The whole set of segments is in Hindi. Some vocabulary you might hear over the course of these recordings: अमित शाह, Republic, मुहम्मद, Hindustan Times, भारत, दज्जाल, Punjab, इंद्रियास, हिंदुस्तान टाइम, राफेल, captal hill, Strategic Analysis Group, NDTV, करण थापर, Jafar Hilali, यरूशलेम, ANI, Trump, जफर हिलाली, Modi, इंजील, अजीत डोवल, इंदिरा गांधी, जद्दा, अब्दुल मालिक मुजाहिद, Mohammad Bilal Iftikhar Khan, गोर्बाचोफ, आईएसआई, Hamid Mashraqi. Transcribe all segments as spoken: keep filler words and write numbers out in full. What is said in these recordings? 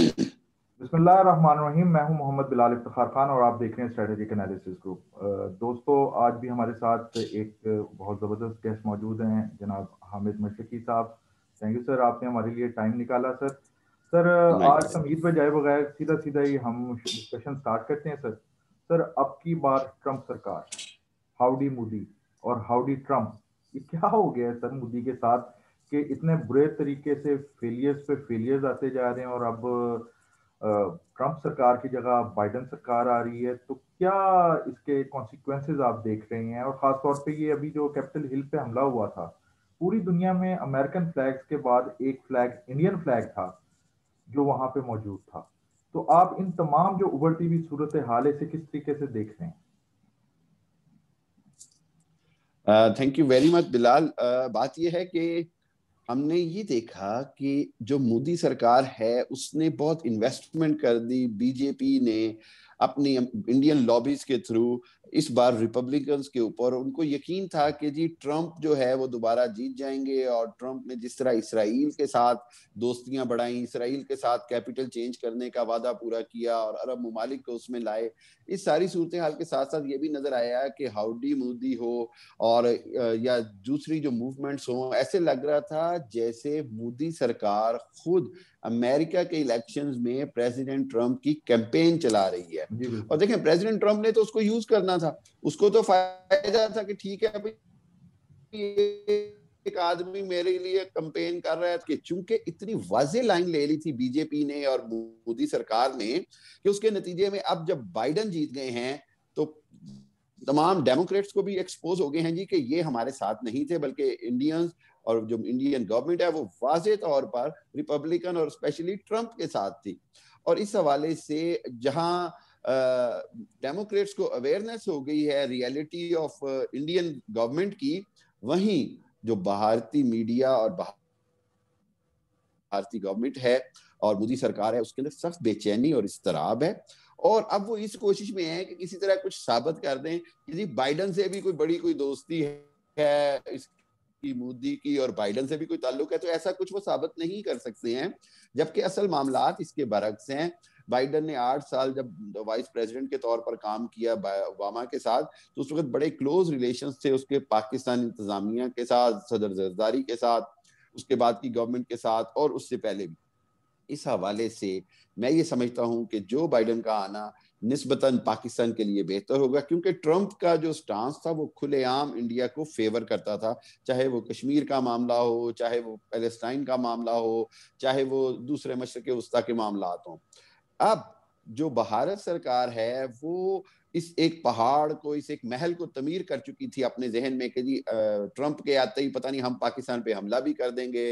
बिस्मिल्लाहिर्रहमानिर्रहीम। मैं हूं मोहम्मद बिलाल इफ्तिखार खान और आप देख रहे हैं स्ट्रेटेजिक एनालिसिस ग्रुप। दोस्तों, आज भी हमारे साथ एक बहुत ज़बरदस्त गेस्ट मौजूद हैं, जनाब हामिद मशरकी साहब। थैंक यू सर, आपने हमारे लिए टाइम निकाला। सर सर आज तमहीद पर जाए बगैर सीधा सीधा ही हम डिस्कशन स्टार्ट करते हैं। सर सर अब की बार ट्रम्प सरकार, हाउडी मोदी और हाउडी ट्रम्प, ये क्या हो गया है सर मोदी के साथ कि इतने बुरे तरीके से फेलियर्स पे फेलियर्स आते जा रहे हैं और अब ट्रम्प सरकार की जगह बाइडन सरकार आ रही है, तो क्या इसके कॉन्सिक्वेंसेस आप देख रहे हैं? और ख़ास तौर पे ये अभी जो कैपिटल हिल पे हमला हुआ था, पूरी दुनिया में अमेरिकन फ्लैग्स के बाद एक फ्लैग इंडियन फ्लैग था जो वहाँ पे मौजूद था। तो आप इन तमाम जो उभरती हुई सूरत हाल है, इसे किस तरीके से देख रहे हैं? Thank you very much Bilal. uh, बात यह है कि हमने ये देखा कि जो मोदी सरकार है उसने बहुत इन्वेस्टमेंट कर दी। बीजेपी ने अपनी इंडियन लॉबीज के थ्रू इस बार रिपब्लिकन्स के ऊपर, उनको यकीन था कि जी ट्रम्प जो है वो दोबारा जीत जाएंगे। और ट्रम्प ने जिस तरह इसराइल के साथ दोस्तियां बढ़ाई, इसराइल के साथ कैपिटल चेंज करने का वादा पूरा किया और अरब ममालिक को उसमें लाए, इस सारी सूरत हाल के साथ साथ ये भी नजर आया कि हाउडी मोदी हो और या दूसरी जो मूवमेंट्स हों, ऐसे लग रहा था जैसे मोदी सरकार खुद अमेरिका के इलेक्शंस में प्रेसिडेंट ट्रम्प की कैंपेन चला रही है। और देखें, प्रेसिडेंट ट्रम्प ने तो उसको यूज करना था, उसको तो फायदा था कि ठीक है भाई एक आदमी मेरे लिए कैंपेन कर रहा है, कि चूंकि इतनी वाज़े लाइन ले ली थी बीजेपी ने और मोदी सरकार ने कि उसके नतीजे में अब जब बाइडन जीत गए हैं तो तमाम डेमोक्रेट्स को भी एक्सपोज हो गए हैं जी कि ये हमारे साथ नहीं थे, बल्कि इंडियंस और जो इंडियन गवर्नमेंट है वो वाज़े तौर पर रिपब्लिकन और स्पेशली ट्रम्प के साथ थी। और इस हवाले से जहां डेमोक्रेट्स को अवेयरनेस हो गई है रियलिटी ऑफ इंडियन गवर्नमेंट की, वहीं जो भारतीय मीडिया और भारतीय गवर्नमेंट है और मोदी सरकार है उसके अंदर सख्त बेचैनी और इस्तराब है। और अब वो इस कोशिश में है कि किसी तरह कुछ साबित कर दें कि बाइडन से भी कोई बड़ी कोई दोस्ती है इस की मोदी की और बाइडन से भी कोई ताल्लुक है, तो ऐसा कुछ वो साबित नहीं कर सकते हैं। जबकि असल मामलात इसके बरक्स हैं। बाइडन ने आठ साल जब वाइस प्रेसिडेंट के तौर पर काम किया ओबामा के साथ, तो उस वक्त बड़े क्लोज रिलेशंस थे उसके पाकिस्तान इंतजामिया के साथ, सदर जरदारी के साथ, उसके बाद की गवर्नमेंट के साथ और उससे पहले भी। इस हवाले से मैं ये समझता हूँ कि जो बाइडन का आना निस्बतन पाकिस्तान के लिए बेहतर होगा, क्योंकि ट्रम्प का जो स्टांस था वो खुलेआम इंडिया को फेवर करता था, चाहे वो कश्मीर का मामला हो, चाहे वो पैलेस्टाइन का मामला हो, चाहे वो दूसरे मशरक़ वस्ता के मामलात हों। अब जो भारत सरकार है वो इस एक पहाड़ को, इस एक महल को तमीर कर चुकी थी अपने जहन में कि जी ट्रम्प के आते ही पता नहीं हम पाकिस्तान पे हमला भी कर देंगे,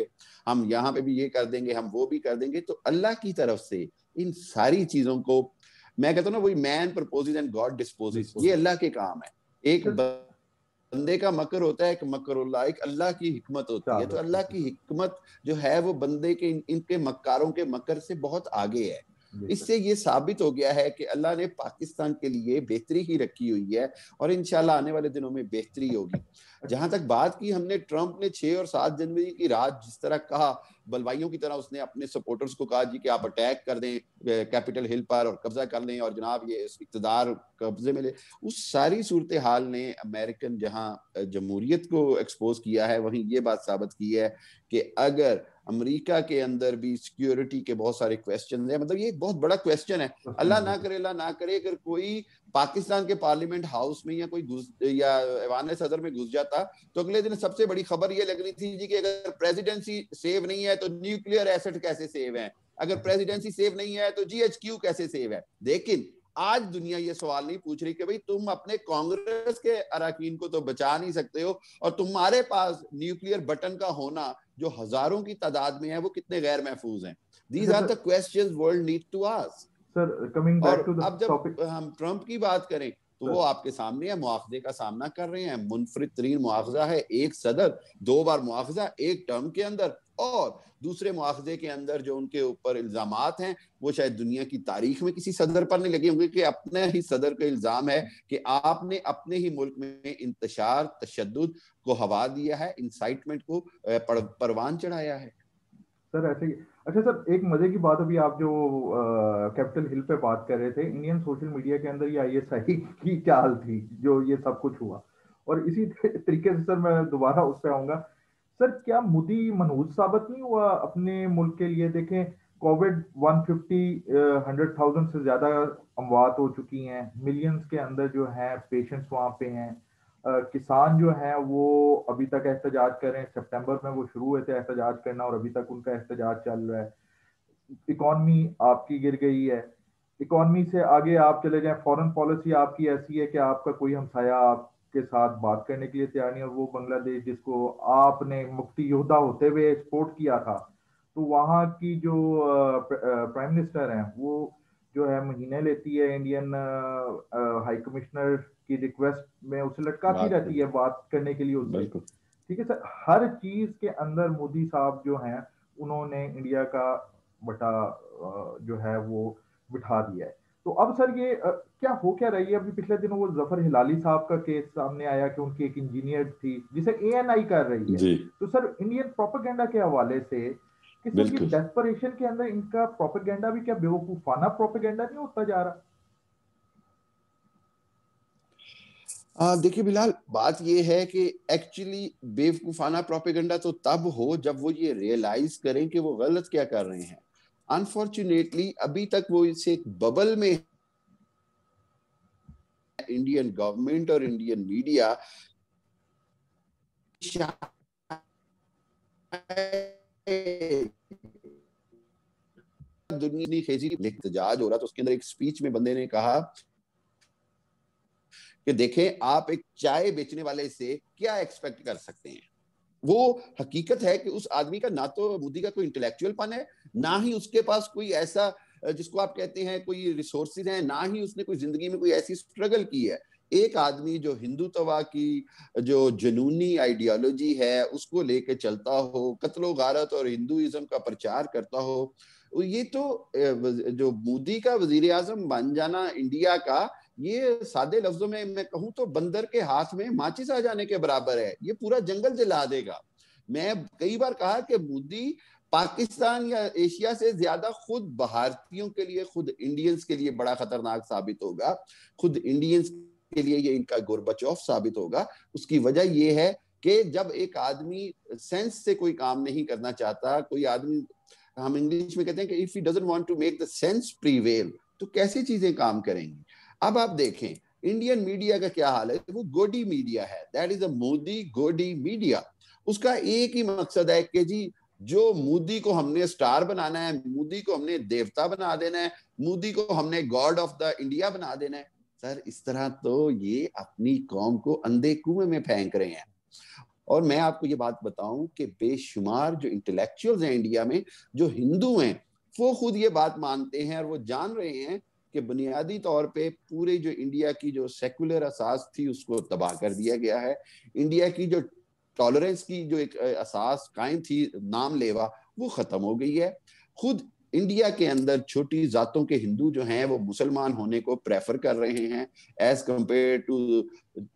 हम यहाँ पे भी ये कर देंगे, हम वो भी कर देंगे। तो अल्लाह की तरफ से इन सारी चीज़ों को, मैं कहता हूँ ना, वही man proposes and God disposes, ये अल्लाह के काम है। एक बंदे का मकर होता है, एक मकरुल्लाह, एक अल्लाह की हिकमत होती है। तो अल्लाह की हिकमत जो है वो बंदे के इन, इनके मक्कारों के मकर से बहुत आगे है। इससे ये साबित हो गया है कि अल्लाह ने पाकिस्तान के लिए बेहतरी ही रखी हुई है और इंशाल्लाह आने वाले दिनों में बेहतरी होगी। जहां तक बात की, हमने ट्रम्प ने छह और सात जनवरी की रात जिस तरह कहा, बलवाइयों की तरह उसने अपने सपोर्टर्स को कहा जी कि आप अटैक कर दें कैपिटल हिल पर और कब्जा कर लें और जनाब ये इक़्तिदार कब्जे में ले, उस सारी सूरत हाल ने अमेरिकन जहां जमहूरियत को एक्सपोज किया है, वहीं ये बात साबित की है कि अगर अमेरिका के अंदर भी सिक्योरिटी के बहुत सारे क्वेश्चन हैं, मतलब ये एक बहुत बड़ा क्वेश्चन है। अल्लाह ना करे अल्लाह ना करे अगर कोई पाकिस्तान के पार्लियामेंट हाउस में या कोई घुस या ऐवान सदर में घुस जाता, तो अगले दिन सबसे बड़ी खबर ये लग रही थी जी कि अगर प्रेसिडेंसी सेव नहीं है तो न्यूक्लियर एसेट कैसे सेव है, अगर प्रेसिडेंसी सेव नहीं है तो जी एच क्यू कैसे सेव है। लेकिन आज दुनिया ये सवाल नहीं पूछ रही कि भाई तुम अपने कांग्रेस के अराकीन को तो बचा नहीं सकते हो और तुम्हारे पास न्यूक्लियर बटन का होना जो हजारों की तादाद में है वो कितने गैर महफूज हैं। These are the questions world need to ask. Sir, coming back to the topic. अब जब हम ट्रम्प की बात करें तो वो आपके सामने है, मुआवजे का सामना कर रहे हैं। मुनफरिद तरीन मुआवजा है, एक सदर दो बार मुआवजा एक टर्म के अंदर, और दूसरे मुआवजे के अंदर जो उनके ऊपर इल्जामात हैं वो शायद दुनिया की तारीख में किसी सदर पर नहीं लगे होंगे कि अपने ही सदर का इल्जाम है कि आपने अपने ही मुल्क में इंतशार, तशद्दुद को हवा दिया है, इंसाइटमेंट को परवान चढ़ाया है। सर ऐसे अच्छा सर, एक मजे की बात, अभी आप जो कैपिटल हिल पे बात कर रहे थे, इंडियन सोशल मीडिया के अंदर ये आईएसआई की क्या हाल थी जो ये सब कुछ हुआ, और इसी तरीके से सर मैं दोबारा उस पर आऊँगा। सर क्या मोदी मनहूस साबित नहीं हुआ अपने मुल्क के लिए? देखें कोविड एक सौ पचास हंड्रेड थाउजेंड से ज़्यादा अमवात हो चुकी हैं, मिलियंस के अंदर जो है पेशेंट्स वहाँ पे हैं, किसान जो हैं वो अभी तक एहतजाज कर रहे हैं, सितंबर में वो शुरू हुए थे एहतजाज करना और अभी तक उनका एहतजाज चल रहा है। इकॉनमी आपकी गिर गई है, इकॉनमी से आगे आप चले जाएं, फॉरेन पॉलिसी आपकी ऐसी है कि आपका कोई हमसाया आपके साथ बात करने के लिए तैयार नहीं है। वो बांग्लादेश जिसको आपने मुफ्ती योद्धा होते हुए एक्सपोर्ट किया था, तो वहाँ की जो प्राइम मिनिस्टर हैं वो जो है महीने लेती है इंडियन हाई कमिश्नर की रिक्वेस्ट में, उसे लटकाती रहती है बात करने के लिए उससे। ठीक है सर, हर चीज के अंदर मोदी साहब जो हैं उन्होंने इंडिया का बटा जो है वो बिठा दिया है। तो अब सर ये क्या हो क्या रही है? अभी पिछले दिनों वो जफर हिलाली साहब का केस सामने आया कि उनकी एक इंजीनियर थी जिसे एएनआई कर रही है। तो सर इंडियन प्रोपेगेंडा के हवाले से डेस्परेशन के अंदर इनका प्रोपेगेंडा भी क्या बेवकूफाना प्रोपेगेंडा नहीं होता जा रहा? देखिए बिलाल, बात यह है कि एक्चुअली बेवकूफाना प्रोपेगेंडा तो तब हो जब वो ये रियलाइज करें कि वो गलत क्या कर रहे हैं। अनफॉर्चुनेटली अभी तक वो इसे एक बबल में, इंडियन गवर्नमेंट और इंडियन मीडिया दुनिया खेजी एहतजाज हो रहा, तो उसके अंदर एक स्पीच में बंदे ने कहा कि देखें आप एक चाय बेचने वाले से क्या एक्सपेक्ट कर सकते हैं। वो हकीकत है कि उस आदमी का ना तो मोदी का कोई इंटेलेक्चुअल पन है, ना ही उसके पास कोई ऐसा जिसको आप कहते हैं कोई रिसोर्सेज है, ना ही उसने कोई जिंदगी में कोई ऐसी स्ट्रगल की है। एक आदमी जो हिंदुत्वा की जो जुनूनी आइडियोलॉजी है उसको लेके चलता हो, कत्लो गारत और हिंदुइज्म का प्रचार करता हो, ये तो जो मोदी का वजीर आजम बन जाना इंडिया का, ये सादे लफ्जों में मैं कहूँ तो बंदर के हाथ में माचिस आ जाने के बराबर है। ये पूरा जंगल जला देगा। मैं कई बार कहा कि मोदी पाकिस्तान या एशिया से ज्यादा खुद भारतीयों के लिए, खुद इंडियंस के लिए बड़ा खतरनाक साबित होगा, खुद इंडियंस के लिए ये इनका गोर्बाचोफ साबित होगा। उसकी वजह ये है कि जब एक आदमी सेंस से कोई काम नहीं करना चाहता, कोई आदमी, हम इंग्लिश में कहते हैं कि if he doesn't want to make the sense prevail, तो कैसी चीजें काम करेंगी। अब आप देखें इंडियन मीडिया का क्या हाल है, वो गोडी मीडिया है, दैट इज अ मोदी गोडी मीडिया। उसका एक ही मकसद है कि जी जो मोदी को हमने स्टार बनाना है, मोदी को हमने देवता बना देना है, मोदी को हमने गॉड ऑफ द इंडिया बना देना है। सर इस तरह तो ये अपनी कौम को अंधे कुएं में फेंक रहे हैं। और मैं आपको ये बात बताऊं कि बेशुमार जो इंटेलेक्चुअल्स हैं इंडिया में, जो हिंदू हैं, वो खुद ये बात मानते हैं और वो जान रहे हैं कि बुनियादी तौर पे पूरे जो इंडिया की जो सेकुलर असास थी उसको तबाह कर दिया गया है। इंडिया की जो टॉलरेंस की जो एक असास कायम थी नाम लेवा, वो खत्म हो गई है। खुद इंडिया के अंदर छोटी जातों के हिंदू जो हैं वो मुसलमान होने को प्रेफर कर रहे हैं as compare to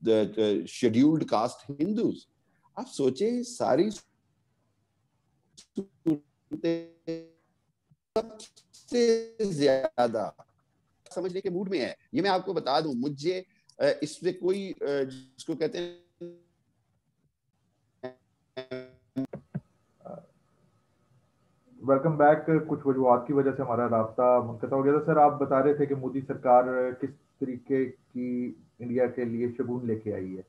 the scheduled caste Hindus. आप सोचें सारी सबसे ज्यादा समझने के मूड में है। ये मैं आपको बता दूं, मुझे इसमें कोई जिसको कहते हैं वेलकम बैक, कुछ वजूहत की वजह से हमारा रास्ता मुनक़ता हो गया था। सर आप बता रहे थे कि मोदी सरकार किस तरीके की इंडिया के लिए शगुन लेके आई है।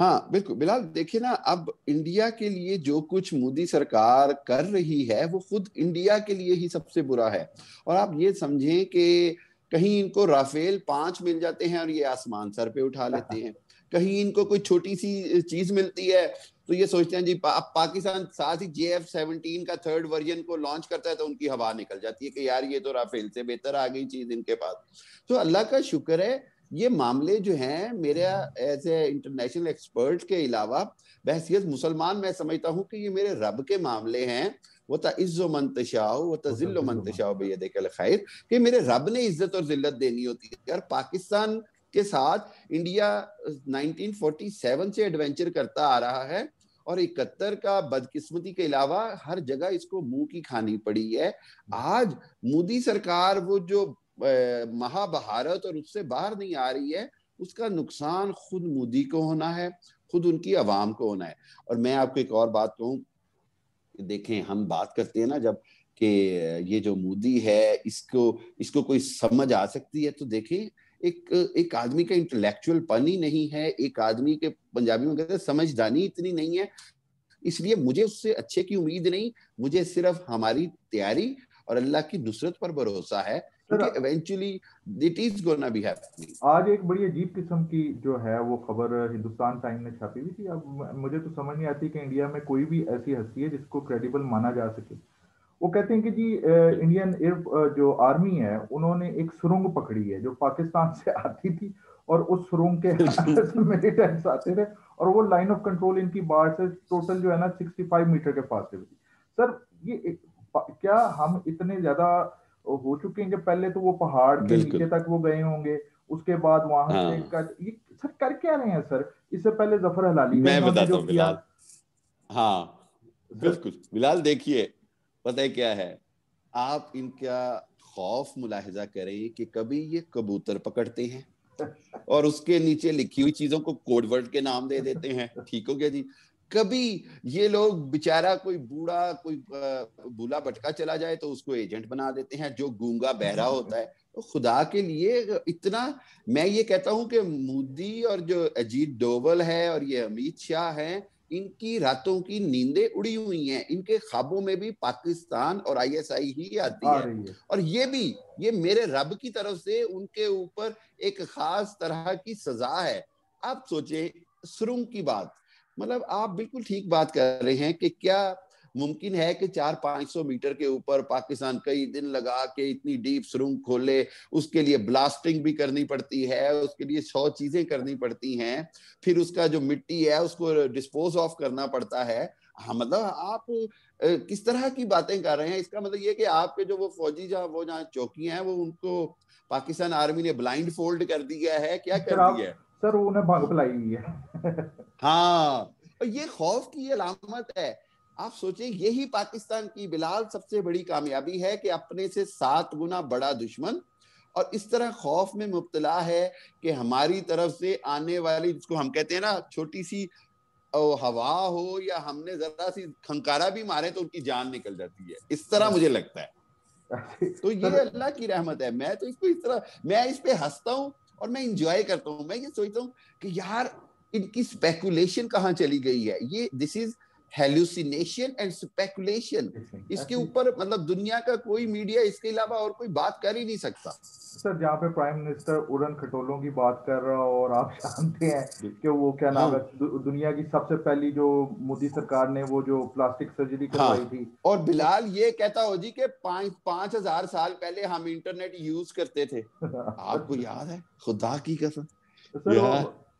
हाँ बिल्कुल बिलाल, देखिए ना, अब इंडिया के लिए जो कुछ मोदी सरकार कर रही है वो खुद इंडिया के लिए ही सबसे बुरा है। और आप ये समझें कि कहीं इनको राफेल पांच मिल जाते हैं और ये आसमान सर पे उठा लेते हैं, कहीं इनको कोई छोटी सी चीज मिलती है तो ये सोचते हैं जी पा, पाकिस्तान साथ ही जे एफ सेवनटीन का थर्ड वर्जन को लॉन्च करता है तो उनकी हवा निकल जाती है कि यार ये तो राफेल से बेहतर आ गई चीज इनके पास। तो अल्लाह का शुक्र है ये मामले जो हैं, मेरा एज ए इंटरनेशनल एक्सपर्ट के अलावा बहसियत मुसलमान मैं समझता हूँ कि ये मेरे रब के मामले हैं। वो तइज़्ज़ो मन तशाओ व तज़िल्लो मन तशाओ बियदिकल खैर, कि मेरे रब ने इज्जत और जिल्लत देनी होती है। यार पाकिस्तान के साथ इंडिया नाइनटीन फोर्टी सेवन से एडवेंचर करता आ रहा है और इकहत्तर का बदकिस्मती के अलावा हर जगह इसको मुंह की खानी पड़ी है। आज मोदी सरकार वो जो महाभारत और उससे बाहर नहीं आ रही है, उसका नुकसान खुद मोदी को होना है, खुद उनकी आवाम को होना है। और मैं आपको एक और बात कहूँ, देखें हम बात करते हैं ना जब कि ये जो मोदी है इसको इसको कोई समझ आ सकती है, तो देखें एक एक आदमी का इंटेलेक्चुअल पन ही नहीं है, एक आदमी के पंजाबी में कहते हैं समझदारी इतनी नहीं है, इसलिए मुझे उससे अच्छे की उम्मीद नहीं। मुझे सिर्फ हमारी तैयारी और अल्लाह की नुसरत पर भरोसा है। Eventually, it is gonna be happening. आज एक बड़ी अजीब किस्म की जो है वो खबर हिंदुस्तान टाइम ने छापी हुई थी। अब मुझे तो समझ नहीं आती कि इंडिया में कोई भी ऐसी हस्ती है जिसको क्रेडिबल माना जा सके। वो कहते हैं कि जी इंडियन एयर जो आर्मी है उन्होंने एक सुरंग पकड़ी है जो पाकिस्तान से आती थी और उस सुरंग के मिलिटेंट्स आते थे और वो लाइन ऑफ कंट्रोल इनकी बाढ़ से टोटल जो है ना सिक्सटी फाइव मीटर के पास थी। सर ये क्या हम इतने ज्यादा हो चुके हैं कि पहले तो वो पहाड़ के नीचे तक वो गए होंगे, उसके बाद वहां हाँ। से कर, ये सर कर क्या रहे हैं सर? इससे पहले जफर हलाली मैं बताता हूं बिलाल। हाँ बिल्कुल बिलाल, देखिए पता है क्या है, आप इनका खौफ मुलाहिजा करें कि कभी ये कबूतर पकड़ते हैं और उसके नीचे लिखी हुई चीजों को कोडवर्ड के नाम दे देते हैं, ठीक हो गया जी। कभी ये लोग बेचारा कोई बूढ़ा कोई भूला भटका चला जाए तो उसको एजेंट बना देते हैं, जो गूंगा बहरा होता है। तो खुदा के लिए इतना मैं ये कहता हूं कि मोदी और जो अजीत डोवल है और ये अमित शाह हैं, इनकी रातों की नींदें उड़ी हुई हैं। इनके ख्वाबों में भी पाकिस्तान और आईएसआई ही आती है। और ये भी ये मेरे रब की तरफ से उनके ऊपर एक खास तरह की सजा है। आप सोचे सुरंग की बात, मतलब आप बिल्कुल ठीक बात कर रहे हैं कि क्या मुमकिन है कि चार पांच सौ मीटर के ऊपर पाकिस्तान कई दिन लगा के इतनी डीप सुरंग खोले, उसके लिए ब्लास्टिंग भी करनी पड़ती है, उसके लिए सौ चीजें करनी पड़ती हैं, फिर उसका जो मिट्टी है उसको डिस्पोज ऑफ करना पड़ता है। हाँ मतलब आप किस तरह की बातें कर रहे हैं? इसका मतलब ये कि आपके जो वो फौजी जहाँ वो जहाँ चौकियां हैं वो उनको पाकिस्तान आर्मी ने ब्लाइंड फोल्ड कर दिया है, क्या कर दिया है सर, उन्हें भाग लाई हुई है। हाँ ये खौफ की अलामत है। आप सोचें यही पाकिस्तान की बिलाल सबसे बड़ी कामयाबी है कि अपने से सात गुना बड़ा दुश्मन और इस तरह खौफ में मुब्तला है कि हमारी तरफ से आने वाली, जिसको हम कहते हैं ना छोटी सी हवा हो या हमने जरा सी खंकारा भी मारे तो उनकी जान निकल जाती है, इस तरह मुझे लगता है। तो ये अल्लाह की रहमत है। मैं तो इसको इस तरह मैं इस पे हंसता हूँ और मैं इंजॉय करता हूँ। मैं ये सोचता हूँ कि यार इनकी स्पेकुलेशन कहाँ चली गई है, ये this is hallucination and speculation. इसके ऊपर मतलब दुनिया का कोई मीडिया इसके अलावा और कोई बात कर ही नहीं सकता। सर जहाँ पे प्राइम मिनिस्टर उड़न खटोलों की बात कर रहा हो और आप जानते हैं कि वो क्या नाम है दु, दुनिया की सबसे पहली जो मोदी सरकार ने वो जो प्लास्टिक सर्जरी करवाई हाँ। थी। और बिलाल ये कहता हो जी के पांच पांच हजार साल पहले हम इंटरनेट यूज करते थे। आपको याद है? खुदा की कसम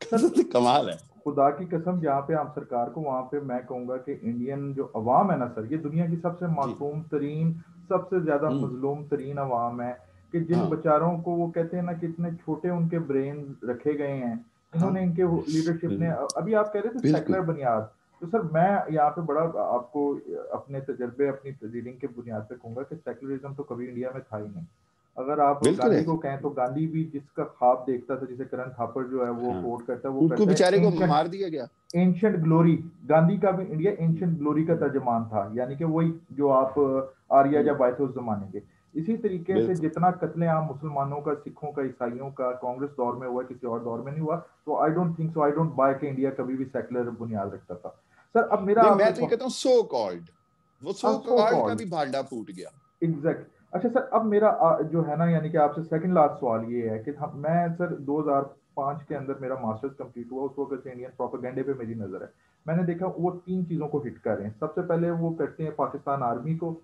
सर, कमाल है। खुदा की कसम जहाँ पे आप सरकार को, वहाँ पे मैं कहूँगा कि इंडियन जो अवाम है ना सर, ये दुनिया की सबसे मासूम तरीन सबसे ज्यादा मजलूम तरीन अवाम है कि जिन हाँ। बेचारों को वो कहते हैं ना कि इतने छोटे उनके ब्रेन रखे गए हैं इन्होंने, इनके लीडरशिप ने। अभी आप कह रहे थे सेकुलर बुनियाद, तो सर मैं यहाँ पे बड़ा आपको अपने तजर्बे अपनी रीडिंग के बुनियाद पे कहूँगा कि सेकुलरिज्म तो कभी इंडिया में था ही नहीं। अगर आप गांधी को कहें तो गांधी भी जिसका ख्वाब देखता था, जिसे करण थापर जो है वो कोट करता है, वो उनको बेचारे को मार दिया गया। एंशिएंट ग्लोरी, गांधी का भी इंडिया एंशिएंट ग्लोरी का तर्जमान था, यानी कि वही जो आप आर्या या बायस जमाने के। इसी तरीके से जितना कत्लेआम मुसलमानों का, सिखों का, ईसाइयों का कांग्रेस दौर में हुआ, किसी और दौर में नहीं हुआ। तो I don't think so, I don't buy के इंडिया कभी भी सेकुलर बुनियाद रखता था सर। अब मेरा मैं तो कहता हूं सो कॉल्ड वो सो कॉल्ड का भी भांडा फूट गया। एग्जैक्ट। अच्छा सर अब मेरा जो है ना यानी कि आपसे सेकंड लास्ट सवाल ये है कि मैं सर दो हज़ार पाँच के अंदर मेरा मास्टर्स कंप्लीट हुआ, उस वक्त से इंडियन प्रोपेगेंडे पे मेरी नज़र है। मैंने देखा वो तीन चीज़ों को हिट कर रहे हैं। सबसे पहले वो करते हैं पाकिस्तान आर्मी को,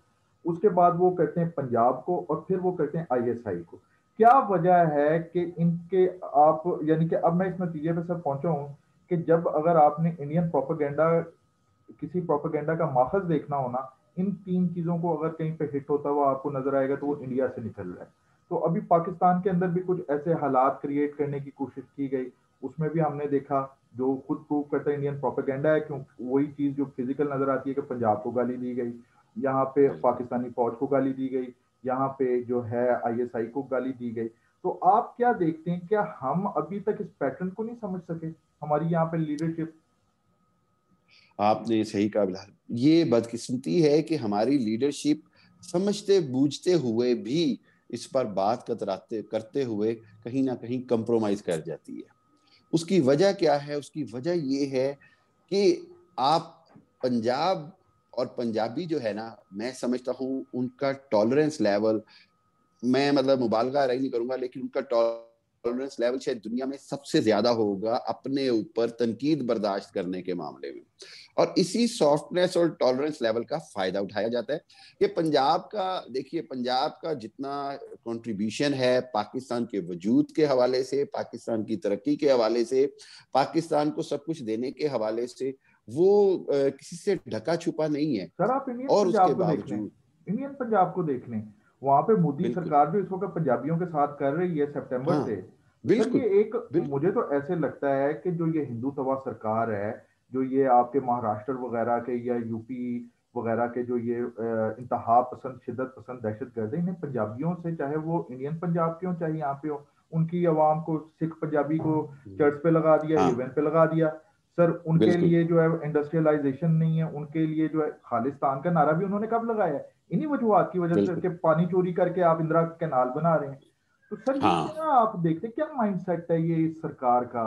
उसके बाद वो करते हैं पंजाब को, और फिर वो करते हैं आईएसआई को। क्या वजह है कि इनके आप यानी कि अब मैं इस नतीजे पर सर पहुँचा हूँ कि जब अगर आपने इंडियन प्रोपेगेंडा किसी प्रोपेगेंडा का माखज़ देखना होना, इन तीन चीजों को अगर कहीं पे हिट होता हुआ आपको नजर आएगा तो वो इंडिया से निकल रहा है। तो अभी पाकिस्तान के अंदर भी कुछ ऐसे हालात क्रिएट करने की कोशिश की गई, उसमें भी हमने देखा जो खुद प्रूव करता है इंडियन प्रोपेगेंडा है, क्योंकि वही चीज़ जो फिजिकल नजर आती है कि पंजाब को गाली दी गई, यहाँ पे पाकिस्तानी फौज को गाली दी गई, यहाँ पे जो है आईएसआई को गाली दी गई। तो आप क्या देखते हैं, क्या हम अभी तक इस पैटर्न को नहीं समझ सके, हमारी यहाँ पे लीडरशिप? आपने सही कहा बिलाल, ये बदकिस्मती है कि हमारी लीडरशिप समझते बूझते हुए भी इस पर बात कतराते करते हुए कहीं ना कहीं कंप्रोमाइज कर जाती है। उसकी वजह क्या है? उसकी वजह ये है कि आप पंजाब और पंजाबी जो है ना, मैं समझता हूँ उनका टॉलरेंस लेवल, मैं मतलब मुबालगा नहीं करूँगा, लेकिन उनका टॉलरेंस लेवल शायद दुनिया में सबसे ज्यादा होगा अपने ऊपर तनकीद बर्दाश्त करने के मामले में। और इसी सॉफ्टनेस और टॉलरेंस लेवल का फायदा उठाया जाता है कि पंजाब का, देखिए पंजाब का जितना कंट्रीब्यूशन है पाकिस्तान के वजूद के हवाले से, पाकिस्तान की तरक्की के हवाले से, पाकिस्तान को सब कुछ देने के हवाले से, वो आ, किसी से ढका छुपा नहीं है। सर आप इंडियन और उसके बावजूद इंडियन पंजाब को देख लें, वहाँ पे मोदी सरकार जो इस वक्त पंजाबियों के साथ कर रही है सितंबर से, बिल्कुल एक मुझे तो ऐसे लगता है कि जो ये हिंदुत्ववाद सरकार है, जो ये आपके महाराष्ट्र वगैरह के या यूपी वगैरह के जो ये इंतहा पसंद शिदत पसंद दहशत गर्द, इन्हें पंजाबियों से, चाहे वो इंडियन पंजाब के हो चाहे यहाँ पे हो, उनकी आवाम को, सिख पंजाबी को चर्च पे लगा दिया, इवेंट पे लगा दिया। सर उनके लिए जो है इंडस्ट्रियलाइजेशन नहीं है, उनके लिए जो है खालिस्तान का नारा भी उन्होंने कब लगाया? इन्हीं वजूहत की वजह से, पानी चोरी करके आप इंदिरा कैनाल बना रहे हैं। तो सर ये आप देखते क्या माइंड सेट है ये इस सरकार का,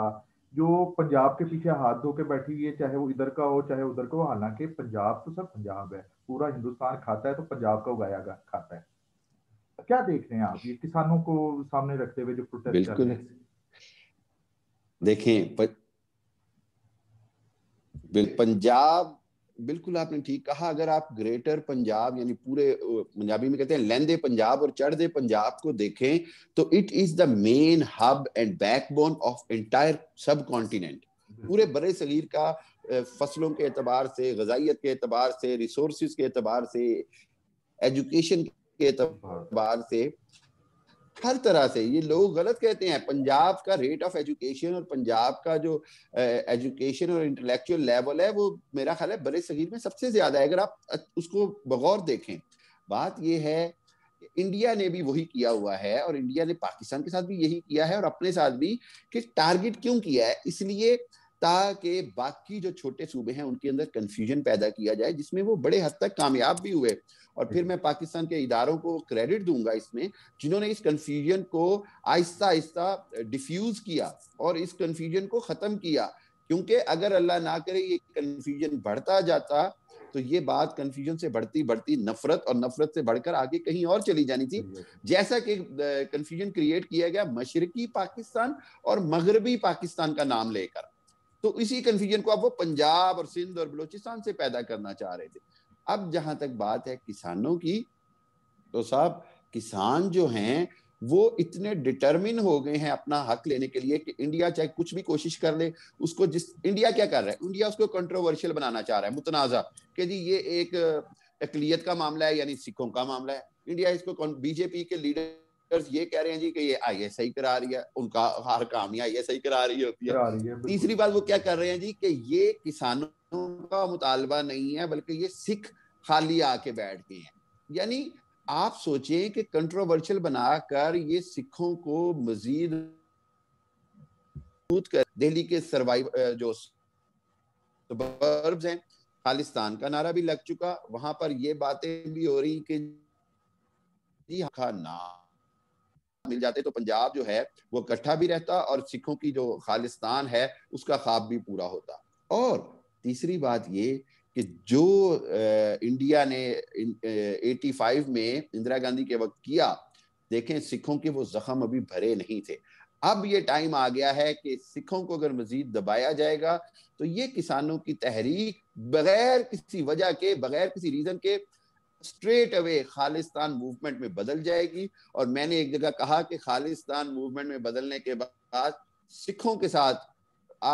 जो पंजाब के पीछे हाथ धो के बैठी हुई है, चाहे वो इधर का हो चाहे उधर का हो। हालांकि पंजाब तो सब पंजाब है, पूरा हिंदुस्तान खाता है तो पंजाब का उगाया खाता है। क्या देख रहे हैं आप ये किसानों को सामने रखते हुए जो प्रोटेस्ट कर रहे हैं? देखें प... पंजाब, बिल्कुल आपने ठीक कहा, अगर आप ग्रेटर पंजाब यानी पूरे पंजाबी में कहते हैं लैंदे पंजाब और चढ़दे पंजाब को देखें तो it is the main hub and backbone of entire subcontinent. पूरे बड़े सगीर का, फसलों के एतबार से, गजाइत के एतबार से, रिसोर्स के एतबार से, एजुकेशन के एतबार से, हर तरह से। ये लोग गलत कहते हैं, पंजाब का रेट ऑफ एजुकेशन और पंजाब का जो एजुकेशन और इंटेलेक्चुअल लेवल है वो मेरा ख्याल है बड़े सगीर में सबसे ज्यादा है, अगर आप उसको बगौर देखें। बात ये है इंडिया ने भी वही किया हुआ है और इंडिया ने पाकिस्तान के साथ भी यही किया है और अपने साथ भी, कि टारगेट क्यों किया है? इसलिए ताकि बाकी जो छोटे सूबे हैं उनके अंदर कंफ्यूजन पैदा किया जाए, जिसमें वो बड़े हद तक कामयाब भी हुए। और फिर मैं पाकिस्तान के इदारों को क्रेडिट दूंगा इसमें, जिन्होंने इस कंफ्यूजन को आहिस्ता आहिस्ता डिफ्यूज किया और इस कंफ्यूजन को ख़त्म किया, क्योंकि अगर अल्लाह ना करे ये कन्फ्यूजन बढ़ता जाता तो ये बात कन्फ्यूजन से बढ़ती बढ़ती नफरत और नफरत से बढ़कर आगे कहीं और चली जानी थी। जैसा कि कन्फ्यूजन क्रिएट किया गया मशरकी पाकिस्तान और मगरबी पाकिस्तान का नाम लेकर, तो इसी कन्फ्यूजन को अब वो पंजाब और सिंध और बलूचिस्तान से पैदा करना चाह रहे थे। अब जहां तक बात है किसानों की, तो साहब किसान जो हैं वो इतने डिटरमिन हो गए हैं अपना हक लेने के लिए कि इंडिया चाहे कुछ भी कोशिश कर ले उसको, जिस इंडिया क्या कर रहा है, इंडिया उसको कंट्रोवर्शियल बनाना चाह रहा है, मुतनाज़ा, कि जी ये एक अक़लियत का मामला है यानी सिखों का मामला है। इंडिया इसको, बीजेपी के लीडर ये कह रहे हैं जी कि ये आईएसआई करा रही है, उनका हर काम ही आईएसआई करा रही होती है। तीसरी बात वो क्या कर रहे हैं जी कि ये किसानों का मुतालबा नहीं है बल्कि ये सिख खाली आके बैठ गए हैं। यानी आप सोचें कि कंट्रोवर्शियल बनाकर ये सिखों को मजीद कर, दिल्ली के सर्वाइव जो सबर्ब्स हैं, खालिस्तान का नारा भी लग चुका, वहां पर ये बातें भी हो रही कि जी खाना मिल जाते तो पंजाब जो है वो इकट्ठा भी रहता और सिखों की जो खालिस्तान है उसका ख्वाब भी पूरा होता। और तीसरी बात ये कि जो इंडिया ने पचासी में इंदिरा गांधी के वक्त किया, देखें सिखों के वो जख्म अभी भरे नहीं थे। अब ये टाइम आ गया है कि सिखों को अगर मजीद दबाया जाएगा तो ये किसानों की तहरीक बगैर किसी वजह के, बगैर किसी रीजन के स्ट्रेट अवे खालिस्तान मूवमेंट में बदल जाएगी। और मैंने एक जगह कहा कि खालिस्तान मूवमेंट में बदलने के बाद सिखों के साथ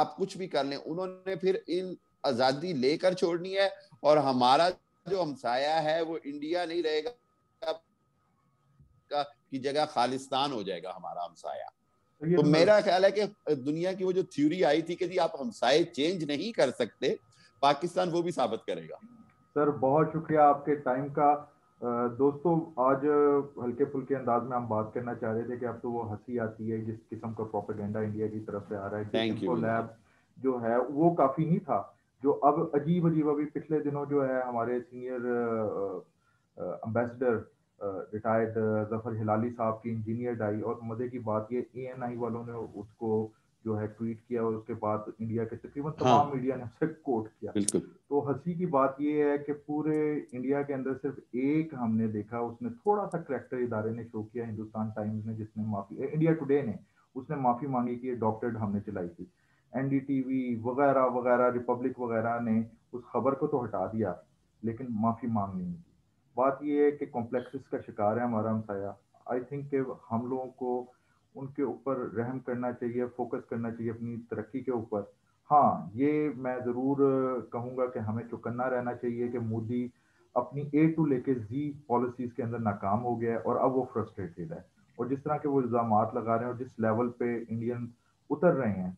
आप कुछ भी कर लें, उन्होंने फिर इन आज़ादी लेकर छोड़नी है और हमारा जो हमसाया है वो इंडिया नहीं रहेगा, की जगह खालिस्तान हो जाएगा हमारा हमसाया। तो मेरा ख्याल है कि दुनिया की वो जो थ्योरी आई थी कि जी आप हमसाए चेंज नहीं कर सकते, पाकिस्तान वो भी साबित करेगा। सर बहुत शुक्रिया आपके टाइम का। दोस्तों आज हल्के फुल्के अंदाज में हम बात करना चाह रहे थे कि अब तो वो हंसी आती है जिस किस्म का प्रोपेगेंडा इंडिया की तरफ से आ रहा है। Thank you. लैब जो है वो काफी नहीं था, जो अब अजीब अजीब अभी पिछले दिनों जो है हमारे senior ambassador retired जफर हिलाली साहब की इंजीनियर आई, और मजे की बात ये ए एन आई वालों ने उसको जो है ट्वीट किया और उसके बाद इंडिया के तकरीबन तमाम मीडिया ने उसे कोट किया। तो हंसी की बात ये है कि पूरे इंडिया के अंदर सिर्फ एक हमने देखा, उसने थोड़ा सा करैक्टर इदारे ने शो किया, हिंदुस्तान टाइम्स ने, जिसने माफी, इंडिया टुडे ने उसने माफी मांगी कि ये डॉक्टरेट हमने चलाई थी। एन डी टी वी वगैरह वगैरह, रिपब्लिक वगैरह ने उस खबर को तो हटा दिया लेकिन माफी मांग नहीं की। बात ये है कि कॉम्प्लेक्सेस का शिकार है हमारा हमसाया। आई थिंक कि हम लोगों को उनके ऊपर रहम करना चाहिए, फोकस करना चाहिए अपनी तरक्की के ऊपर। हाँ ये मैं ज़रूर कहूँगा कि हमें चौकन्ना रहना चाहिए कि मोदी अपनी ए टू लेके जी पॉलिसीज़ के अंदर नाकाम हो गया है और अब वो फ्रस्ट्रेटेड है, और जिस तरह के वो इल्ज़ामात लगा रहे हैं और जिस लेवल पे इंडियन उतर रहे हैं,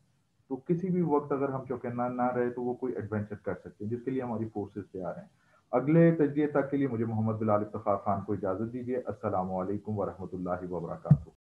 तो किसी भी वक्त अगर हम चौकन्ना ना रहे तो वो कोई एडवेंचर कर सकते हैं, जिसके लिए हमारी फोर्सेज तैयार हैं। अगले तजिए तक के लिए मुझे मोहम्मद बिलाल इफ्तिखार खान को इजाज़त दीजिए। अस्सलामु अलैकुम वरहमतुल्लाहि वबरकातुहू।